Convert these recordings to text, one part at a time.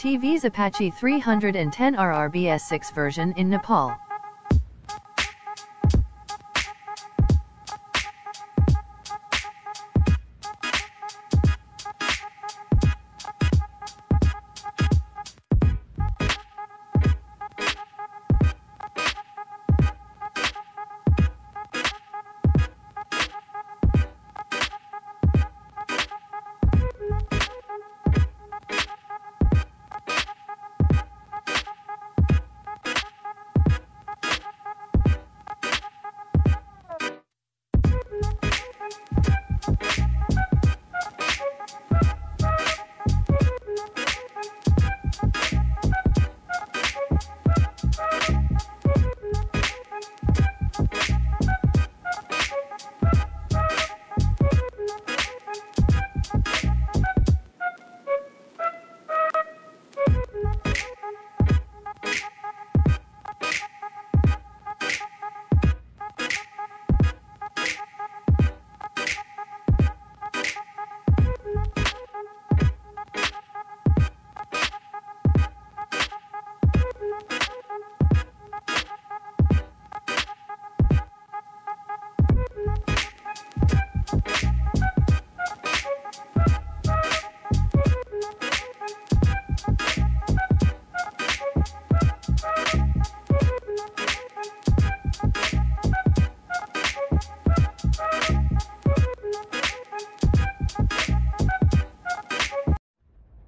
TVS Apache 310RR BS6 version in Nepal.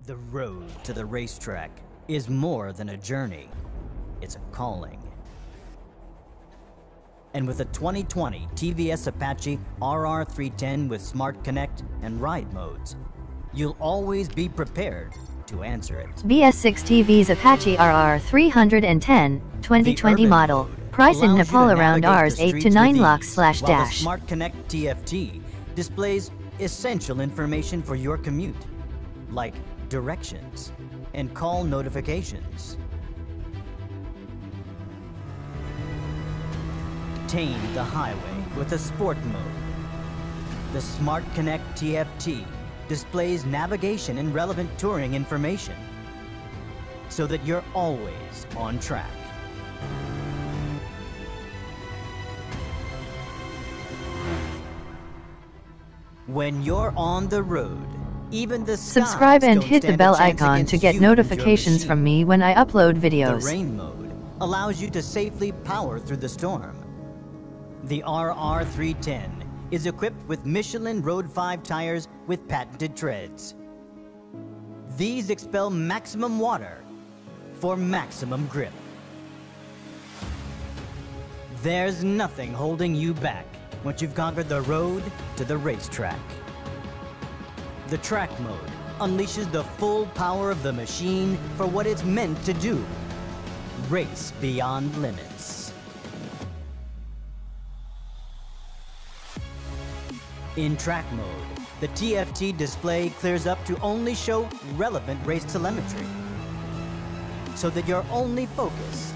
The road to the racetrack is more than a journey, it's a calling. And with a 2020 TVS Apache RR 310 with Smart Connect and ride modes, you'll always be prepared to answer it. BS6 TVS Apache RR 310 2020 model, price in Nepal around Rs 8 to 9 lakhs/. The Smart Connect TFT displays essential information for your commute, like directions and call notifications. Tame the highway with a sport mode. The Smart Connect TFT displays navigation and relevant touring information so that you're always on track. When you're on the road, even the subscribe and hit the bell icon to get notifications from me when I upload videos. The rain mode allows you to safely power through the storm. The RR 310 is equipped with Michelin Road 5 tires with patented treads. These expel maximum water for maximum grip. There's nothing holding you back once you've conquered the road to the racetrack. The track mode unleashes the full power of the machine for what it's meant to do: race beyond limits. In track mode, the TFT display clears up to only show relevant race telemetry, so that your only focus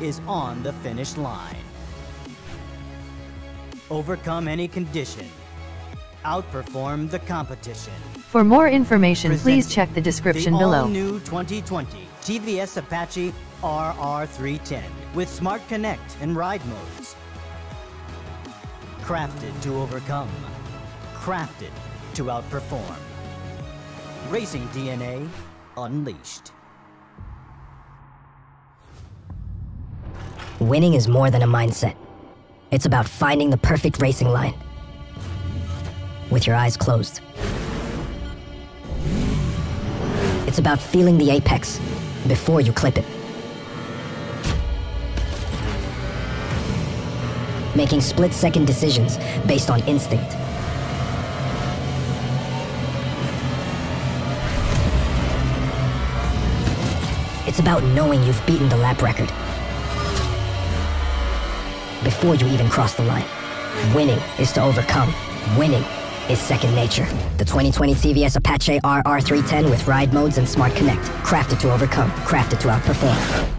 is on the finish line. Overcome any condition, outperform the competition. For more information, please check the description below. The all-new 2020 TVS Apache RR 310 with Smart Connect and ride modes. Crafted to overcome. Crafted to outperform. Racing DNA unleashed. Winning is more than a mindset. It's about finding the perfect racing line with your eyes closed. It's about feeling the apex before you clip it, making split-second decisions based on instinct, it's about knowing you've beaten the lap record before you even cross the line. Winning is to overcome. Winning is second nature. The 2020 TVS Apache RR 310 with ride modes and Smart Connect. Crafted to overcome. Crafted to outperform.